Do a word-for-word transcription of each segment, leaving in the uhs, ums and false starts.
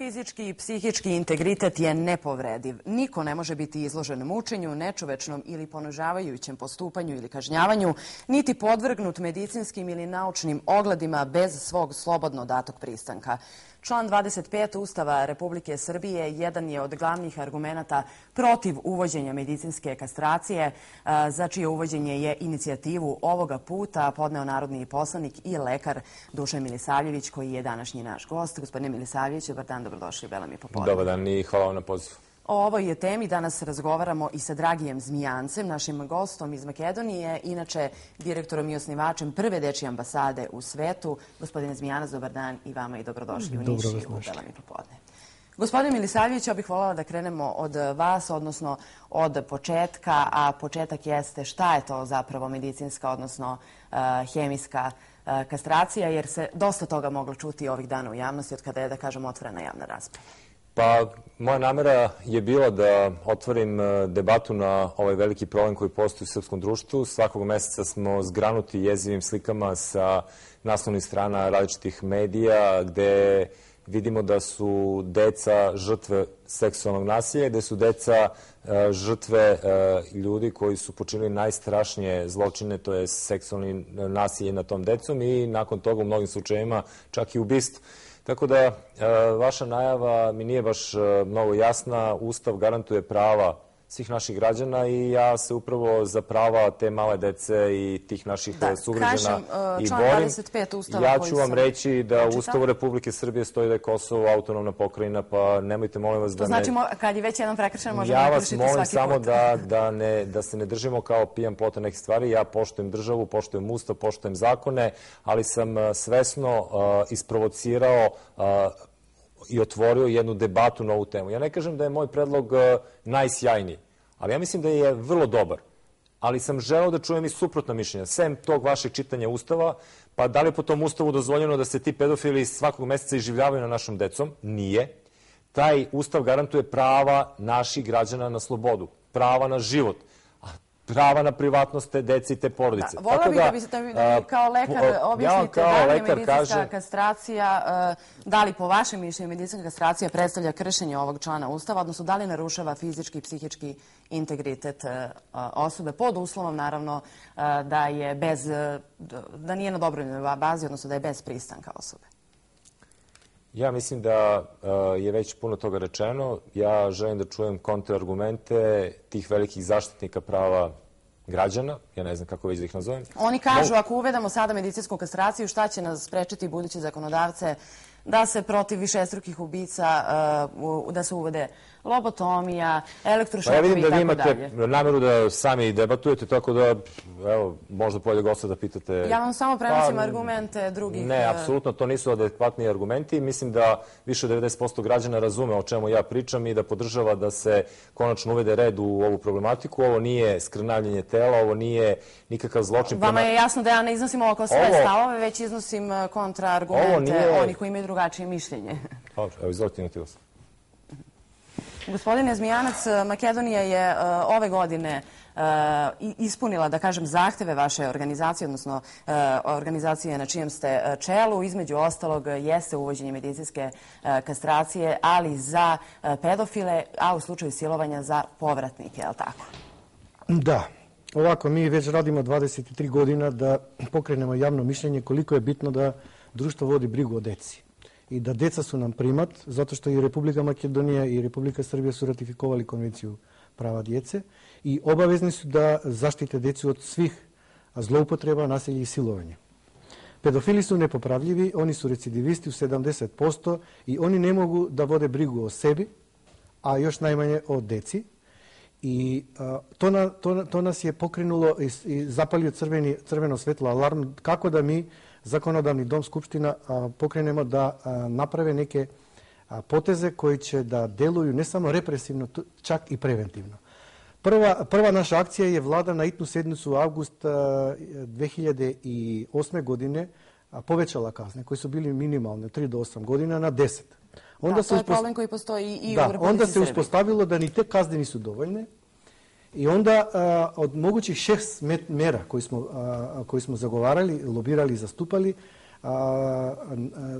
Fizički i psihički integritet je nepovrediv. Niko ne može biti izložen mučenju, nečovečnom ili ponižavajućem postupanju ili kažnjavanju, niti podvrgnut medicinskim ili naučnim ogledima bez svog slobodno datog pristanka. Član dvadeset pet Ustava Republike Srbije jedan je od glavnih argumenata protiv uvođenja medicinske kastracije, za čije uvođenje je inicijativu ovoga puta podneo narodni poslanik i lekar Dušan Milisavljević, koji je današnji naš gost. Gospodine Milisavljević, dobar dan, dobrodošli u Bel Ami popodne. Dobar dan i hvala vam na pozivu. O ovoj je temi danas razgovaramo i sa Dragijem Zmijancem, našim gostom iz Makedonije, inače direktorom i osnivačem Prve dečje ambasade u svetu. Gospodine Zmijanac, dobar dan i vama i dobrodošli u Niš i u Bel Ami popodne. Gospodine Milisavljević, ja bih voljela da krenemo od vas, odnosno od početka, a početak jeste šta je to zapravo medicinska, odnosno hemijska kastracija, jer se dosta toga moglo čuti ovih dana u javnosti od kada je, da kažem, otvorena javna rasprava. Pa, moja namera je bila da otvorim debatu na ovaj veliki problem koji postoji u srpskom društvu. Svakog meseca smo zgranuti jezivim slikama sa naslovnih strana različitih medija, gde vidimo da su deca žrtve seksualnog nasilja, gde su deca žrtve ljudi koji su počinili najstrašnije zločine, to je seksualni nasilje nad tom decom i nakon toga u mnogim slučajevima čak i ubistvo. Tako da, vaša najava mi nije baš mnogo jasna. Ustav garantuje prava svih naših građana i ja se upravo za prava te male dece i tih naših sugrađana i borim. Ja ću vam reći da u Ustavu Republike Srbije stoji da je Kosovo autonomna pokrajina, pa nemojte, molim vas da ne... To znači, kad je već jedan prekršen, možemo nakršiti svaki put. Ja vas molim samo da se ne držimo kao pijan plota nekih stvari. Ja poštujem državu, poštujem Ustav, poštujem zakone, ali sam svesno isprovocirao i otvorio jednu debatu na ovu temu. Ja ne kažem da je moj predlog najsjajniji, ali ja mislim da je vrlo dobar. Ali sam želeo da čujem i suprotna mišljenja, sem tog vašeg čitanja Ustava. Pa da li je po tom Ustavu dozvoljeno da se ti pedofili svakog meseca iživljavaju na našom decom? Nije. Taj Ustav garantuje prava naših građana na slobodu, prava na život, prava na privatnost te dece i te porodice. Volao bih da biste mi kao lekar objasnite da li je medicinska kastracija, da li po vašem mišljenju medicinska kastracija predstavlja kršenje ovog člana Ustava, odnosno da li narušava fizički i psihički integritet osobe, pod uslovom naravno da nije na dobrovoljnoj bazi, odnosno da je bez pristanka osobe. Ja mislim da je već puno toga rečeno. Ja želim da čujem kontrargumente tih velikih zaštitnika prava građana. Ja ne znam kako već da ih nazovem. Oni kažu, ako uvedemo sada medicinsku kastraciju, šta će nas sprečiti buduće zakonodavce da se protiv višestrukih ubica, da se uvede lobotomija, elektrošokovi i tako dalje. Ja vidim da vi imate nameru da sami debatujete, tako da, evo, možda pođe gosta da pitate... Ja vam samo prenosim argumente drugih... Ne, apsolutno, to nisu adekvatni argumenti. Mislim da više od devedeset posto građana razume o čemu ja pričam i da podržava da se konačno uvede red u ovu problematiku. Ovo nije skrnavljenje tela, ovo nije nikakav zločin... Vama je jasno da ja ne iznosim ovo kao svoje stavove, već iznosim kontraargumente onih koji imaju drugačije mišljenje. Evo, izvolite, imate vas. Gospodine Zmijanac, Makedonija je ove godine ispunila, da kažem, zahteve vaše organizacije, odnosno organizacije na čijem ste čelu. Između ostalog jeste uvođenje medicinske kastracije, ali za pedofile, a u slučaju silovanja za povratnike, je li tako? Da. Ovako, mi već radimo dvadeset tri godina da pokrenemo javno mišljenje koliko je bitno da društvo vodi brigu o deci. I da деца су нам примат, затоа што и Република Македонија и Република Србија су ратификовали Конвенцију права деце и обавезни су да заштите деци од свих злоупотреба, насилје и силовање. Педофили су непоправливи, они су рецидивисти у седамдесет проценти и они не могу да воде бригу о себе, а још најмање о деци. И тоа нас е покренуло и запали црвено светло аларм како да ми Законодавни дом Скупштина покренемо да направе неке потези кои ќе да делују не само репресивно, чак и превентивно. Прва прва наша акција е влада на итну седницу август две хиљаде и осме година повеќала казни кои се били минимални три до осам година на десет. Онда се проблем кој постои и во Република Србија. Онда се успоставило да ни те казни не се доволни. И онда од могучих шест мера кои смо кои смо заговарали, лобирали и заступали,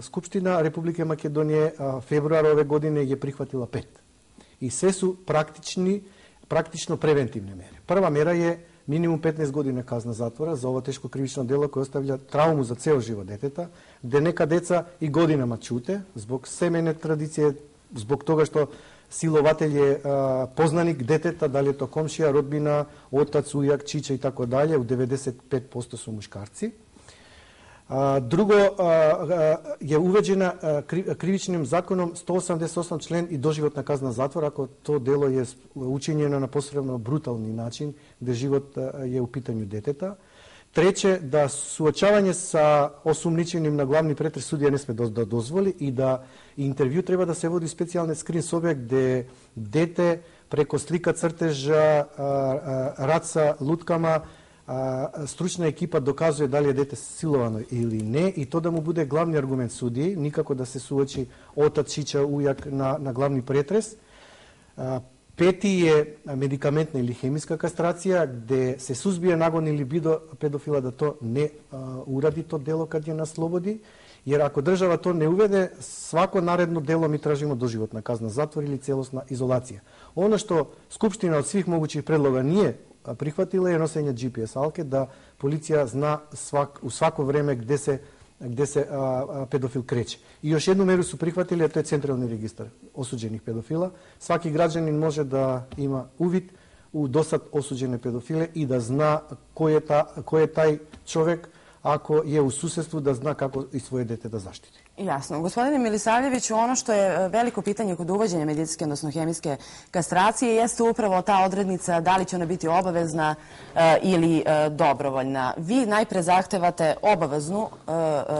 Skupština Republike Makedonije februar ove godine je prihvatila pet. I sve su praktično preventivne mere. Prva mera je minimum petnaest godina kazna zatvora za ovo teško krivično delo koje ostavlja traumu za ceo život deteta, gde neka deca i godinama ćute zbog semene tradicije, zbog toga što silovatelj je poznanik deteta, da li je to komšija, rodbina, otac, ujak, čiča i tako dalje. U devedeset pet posto su muškarci. Drugo je uveđena krivičnim zakonom sto osamdeset osam člen i doživotna kazna zatvora ako to delo je učinjeno na posebno brutalni način gde život je u pitanju deteta. Treće, da suočavanje sa osumnjičenim na glavni pretres sudija ne sme da dozvoli i da intervju treba da se vodi specijalne skrin sobe gde dete preko slika crteža, rad sa lutkama, stručna ekipa dokazuje da li je dete silovano ili ne i to da mu bude glavni argument sudiji, nikako da se suoči otac, čiča, ujak na glavni pretres. Peti je medikamentna ili hemijska kastracija gde se suzbije nagon ili bido pedofila da to ne uradi to delo kad je na slobodi, jer ako država to ne uvede, svako naredno delo mi tražimo doživotna kazna zatvor ili celosna izolacija. Ono što Skupština od svih mogućih predloga nije prihvatila je nosenje G P S alke da policija zna u svako vreme gde se pedofil kreće. I još jednu meru su prihvatili, a to je centralni registar osuđenih pedofila. Svaki građanin može da ima uvid u dosad osuđene pedofile i da zna ko je taj čovek ako je u susedstvu, da zna kako i svoje dete da zaštiti. Jasno. Gospodine Milisavljeviću, ono što je veliko pitanje kod uvođenja medicinske, odnosno hemijske kastracije, jeste upravo ta odrednica da li će ona biti obavezna ili dobrovoljna. Vi najpre zahtevate obaveznu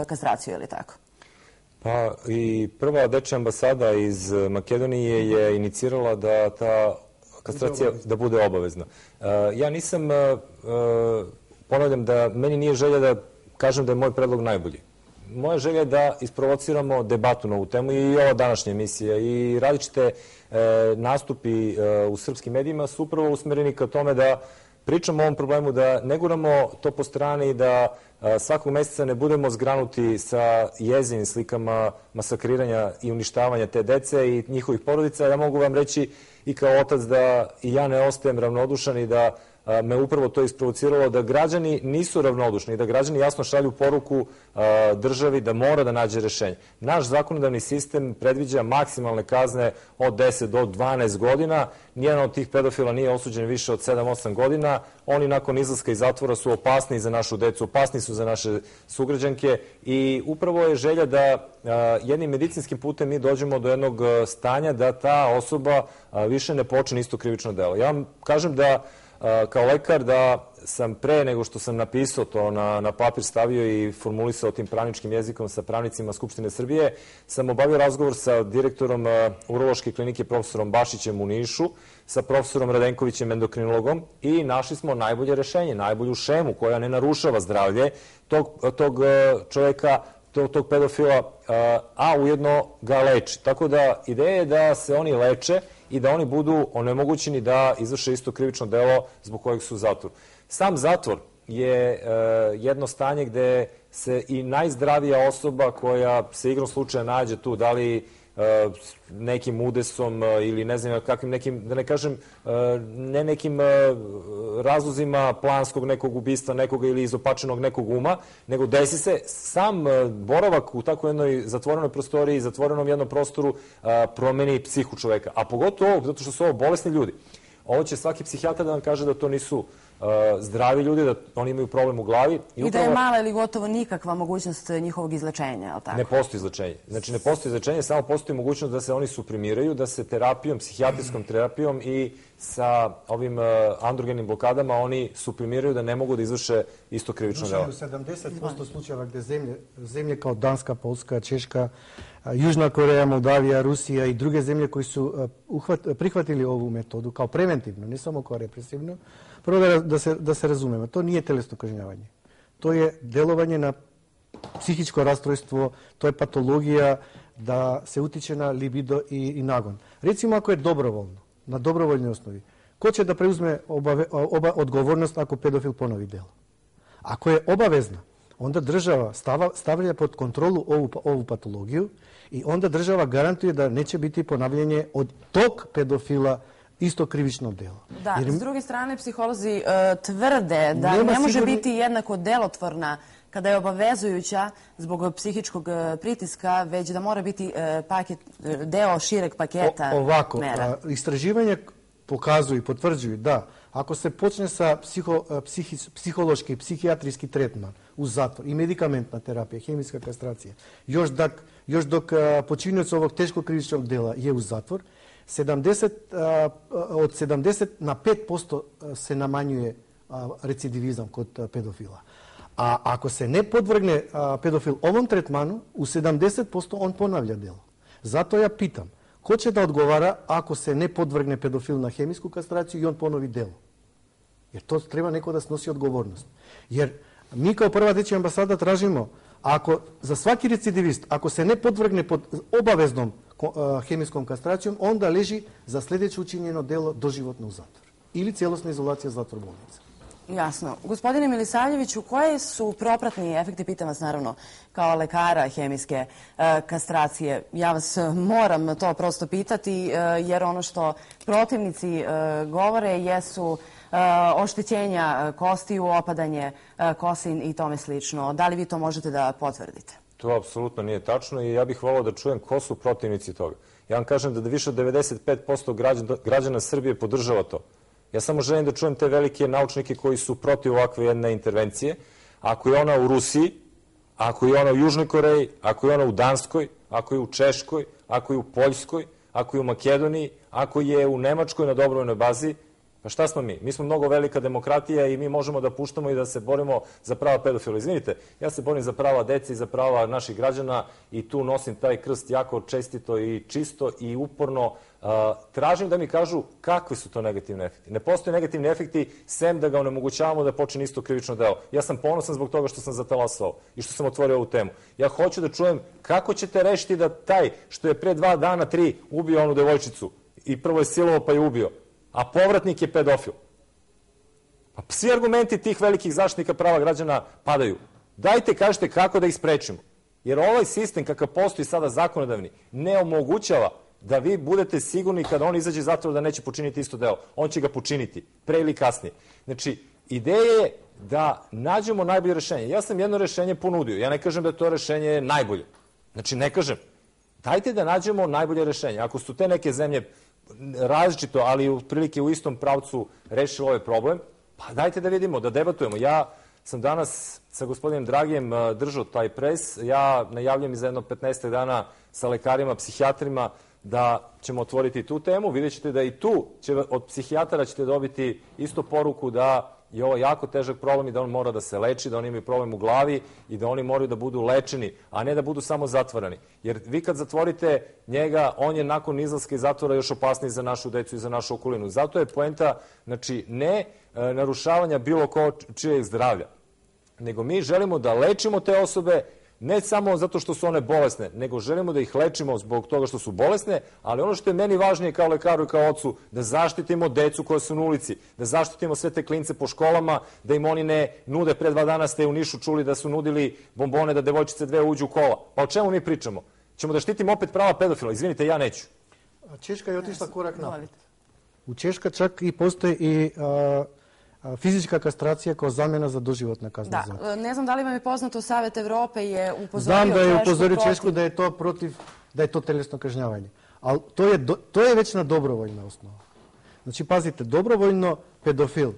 kastraciju, ili tako? Pa i Prva dečja ambasada iz Makedonije je inicirala da ta kastracija da bude obavezna. Ja nisam, ponavljam da meni nije želja da kažem da je moj predlog najbolji. Moja želja je da isprovociramo debatu na ovu temu i ova današnja emisija i različite nastupi u srpskim medijima su upravo usmereni ka tome da pričamo o ovom problemu, da ne guramo to po strani i da svakog meseca ne budemo zgranuti sa jezinim slikama masakriranja i uništavanja te dece i njihovih porodica. Ja mogu vam reći i kao otac da i ja ne ostajem ravnodušan i da me upravo to isprovociralo da građani nisu ravnodušni i da građani jasno šalju poruku državi da mora da nađe rešenje. Naš zakonodavni sistem predviđa maksimalne kazne od deset do dvanaest godina. Nijedan od tih pedofila nije osuđen više od sedam do osam godina. Oni nakon izlaska iz zatvora su opasni za našu decu, opasni su za naše sugrađanke i upravo je želja da jednim medicinskim putem mi dođemo do jednog stanja da ta osoba više ne počini isto krivično delo. Ja vam kažem da kao lekar da sam pre nego što sam napisao to na papir stavio i formulisao tim pravničkim jezikom sa pravnicima Skupštine Srbije, sam obavio razgovor sa direktorom urološke klinike profesorom Bašićem u Nišu, sa profesorom Radenkovićem endokrinologom i našli smo najbolje rešenje, najbolju šemu koja ne narušava zdravlje tog čovjeka, tog pedofila, a ujedno ga leči. Tako da ideja je da se oni leče i da oni budu onemogućeni da izvrše isto krivično delo zbog kojeg su u zatvoru. Sam zatvor je jedno stanje gde se i najzdravija osoba koja se igrom slučaja nađe tu, da li nekim udesom ili ne znam kakvim nekim, da ne kažem, ne nekim razlozima planskog nekog ubistva nekoga ili izopačenog nekog uma, nego desi se sam boravak u tako jednoj zatvorenoj prostoriji, zatvorenom jednom prostoru promeni psihu čoveka. A pogotovo ovo, zato što su ovo bolesni ljudi. Ovo će svaki psihijatar da vam kaže da to nisu zdravi ljudi, da oni imaju problem u glavi. I da je mala ili gotovo nikakva mogućnost njihovog izlečenja. Ne postoji izlečenje. Znači ne postoji izlečenje, samo postoji mogućnost da se oni suprimiraju, da se terapijom, psihijatrijskom terapijom i sa ovim androgenim blokadama oni suprimiraju da ne mogu da izvrše isto krivično delo. U sedamdeset posto slučajeva gde zemlje kao Danska, Poljska, Češka, Južna Koreja, Moldavija, Rusija i druge zemlje koji su prihvatili ovu metodu kao preventivnu, ne samo kao represivnu, prvo da se razumemo, to nije telesno kažnjavanje. To je delovanje na psihičko rastrojstvo, to je patologija da se utiče na libido i nagon. Recimo ako je dobrovoljno, na dobrovoljnoj osnovi, ko će da preuzme odgovornost ako pedofil ponovi delo? Ako je obavezna, onda država stavlja pod kontrolu ovu, ovu patologiju i onda država garantuje da neće biti ponavljanje od tog pedofila isto krivično delo. Da, jer s druge strane, psiholozi e, tvrde da ne može sigurni... biti jednako delotvorna kada je obavezujuća zbog psihičkog pritiska, već da mora biti e, paket, deo šireg paketa o, ovako, mera. Ovako, istraživanja pokazuju i potvrđuju da ako se počne sa psiho, psihi, psihološki i psihijatrijski tretman u zatvor i medikamentna terapija, hemijska kastracija, još, dak, još dok počinioc ovog teškog krivičnog dela je u zatvor, sedamdeset, od sedamdeset na pet posto se namanjuje recidivizam kod pedofila. A ako se ne podvrgne pedofil ovom tretmanu, u sedamdeset posto on ponavlja delo. Zato ja pitam, ko će da odgovara ako se ne podvrgne pedofil na hemijsku kastraciju i on ponovi delo? Jer to treba neko da snosi odgovornost. Jer mi kao Prva dečja ambasada tražimo, ako za svaki recidivist, ako se ne podvrgne pod obaveznom hemijskom kastracijom, onda leži za sljedeće učinjeno delo doživotno u zatvor ili cijelosna izolacija zatvor-bolnica. Jasno. Gospodine Milisavljeviću, koje su propratni efekti, pitam vas naravno kao lekara hemijske e, kastracije? Ja vas moram to prosto pitati e, jer ono što protivnici e, govore jesu e, oštećenja kostiju, opadanje e, kosin i tome slično. Da li vi to možete da potvrdite? To apsolutno nije tačno i ja bih volao da čujem ko su protivnici toga. Ja vam kažem da više od devedeset pet posto građana Srbije podržava to. Ja samo želim da čujem te velike naučnike koji su protiv ovakve jedne intervencije. Ako je ona u Rusiji, ako je ona u Južnoj Koreji, ako je ona u Danskoj, ako je u Češkoj, ako je u Poljskoj, ako je u Makedoniji, ako je u Nemačkoj na dobrovoljnoj bazi, pa šta smo mi? Mi smo mnogo velika demokratija i mi možemo da puštamo i da se borimo za prava pedofila. Izvinite, ja se borim za prava dece i za prava naših građana i tu nosim taj krst jako čestito i čisto i uporno. Tražim da mi kažu kakvi su to negativni efekti. Ne postoje negativni efekti sem da ga onemogućavamo da počne isto krivično delo. Ja sam ponosan zbog toga što sam zatalasao i što sam otvorio ovu temu. Ja hoću da čujem kako ćete rešiti da taj što je pre dva dana, tri, ubio onu devojčicu i prvo je silovao pa je ubio, a povratnik je pedofil. Pa svi argumenti tih velikih zaštitnika prava građana padaju. Dajte, kažete kako da ih sprečimo. Jer ovaj sistem kakav postoji sada zakonodavni ne omogućava da vi budete sigurni kada on izađe iz zatvora da neće počiniti isto delo. On će ga počiniti, pre ili kasnije. Znači, ideja je da nađemo najbolje rešenje. Ja sam jedno rešenje ponudio. Ja ne kažem da to rešenje je najbolje. Znači, ne kažem. Dajte da nađemo najbolje rešenje. Ako su te neke zemlje različito, ali otprilike u istom pravcu rešili ovaj problem, pa dajte da vidimo, da debatujemo. Ja sam danas sa gospodinom Dragijem držao taj pres. Ja najavljam i za jedno petnaestak dana sa lekarima, psihijatrima da ćemo otvoriti tu temu. Vidjet ćete da i tu će, od psihijatara ćete dobiti isto poruku da je ovo jako težak problem i da on mora da se leči, da oni imaju problem u glavi i da oni moraju da budu lečeni, a ne da budu samo zatvoreni. Jer vi kad zatvorite njega, on je nakon izlaska iz zatvora još opasniji za našu decu i za našu okolinu. Zato je poenta, znači, ne e, narušavanja bilo ko čijeg zdravlja, nego mi želimo da lečimo te osobe ne samo zato što su one bolesne, nego želimo da ih lečimo zbog toga što su bolesne, ali ono što je meni važnije kao lekaru i kao ocu, da zaštitimo decu koja su na ulici, da zaštitimo sve te klince po školama, da im oni ne nude. Pre dva dana ste u Nišu čuli da su nudili bombone da devojčice dve uđu u kola. Pa o čemu mi pričamo? Ćemo da štitimo opet prava pedofila. Izvinite, ja neću. A Češka je otišla korak napred. U Češka čak i postoji i... A... fizička kastracija kao zamjena za doživotna kazna zatvora. Da, ne znam da li vam je poznato, Savjet Evrope je upozorio Češku. Znam da je upozorio Češku da je to protiv, da je to telesno kažnjavanje. Ali to je, to je već na dobrovoljna osnova. Znači, pazite, dobrovoljno pedofil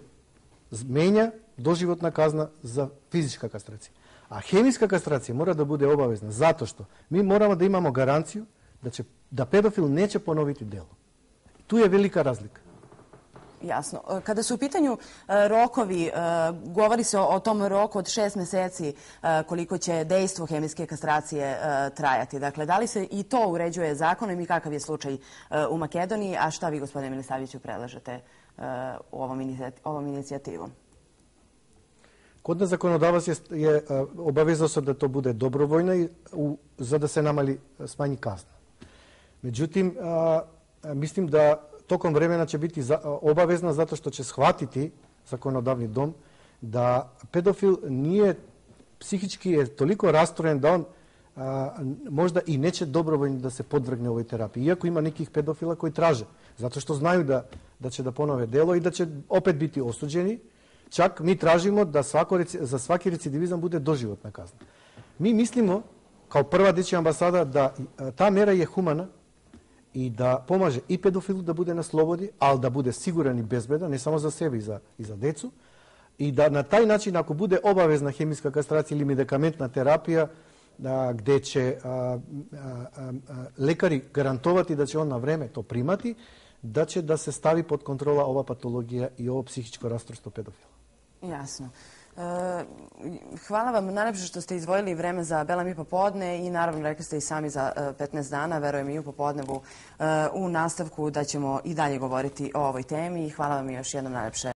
menja doživotna kazna za fizička kastracija. A hemijska kastracija mora da bude obavezna zato što mi moramo da imamo garanciju da, će, da pedofil neće ponoviti delo. Tu je velika razlika. Jasno. Kada su u pitanju rokovi, govori se o tom roku od šest meseci koliko će dejstvo hemijske kastracije trajati. Dakle, da li se i to uređuje zakonom i kakav je slučaj u Makedoniji? A šta vi, gospodine Milisavljeviću, predlažete ovom inicijativom? Kod nas zakonodavac je obavezao se da to bude dobrovoljno za da se namali smanji kazna. Međutim, mislim da tokom vremena će biti obavezna zato što će shvatiti zakonodavni dom da pedofil nije psihički je toliko rastrojen da on možda i neće dobrovoljno da se podvrgne ovoj terapiji. Iako ima nekih pedofila koji traže, zato što znaju da će da ponove delo i da će opet biti osuđeni. Čak mi tražimo da za svaki recidivizam bude doživotna kazna. Mi mislimo, kao Prva dečja ambasada, da ta mera je humana i da pomaže i pedofilu da bude na slobodi, ali da bude siguran i bezbedan, ne samo za sebe i za decu. I da na taj način, ako bude obavezna hemijska kastracija ili medikamentna terapija, gde će lekari garantovati da će on na vreme to primati, da će da se stavi pod kontrola ova patologija i ovo psihičko rastrojstvo pedofila. Jasno. Hvala vam najlepše što ste izdvojili vreme za Bel Ami popodne i naravno rekli ste i sami za petnaest dana, verujem i u popodnevu u nastavku da ćemo i dalje govoriti o ovoj temi. Hvala vam još jednom najlepše.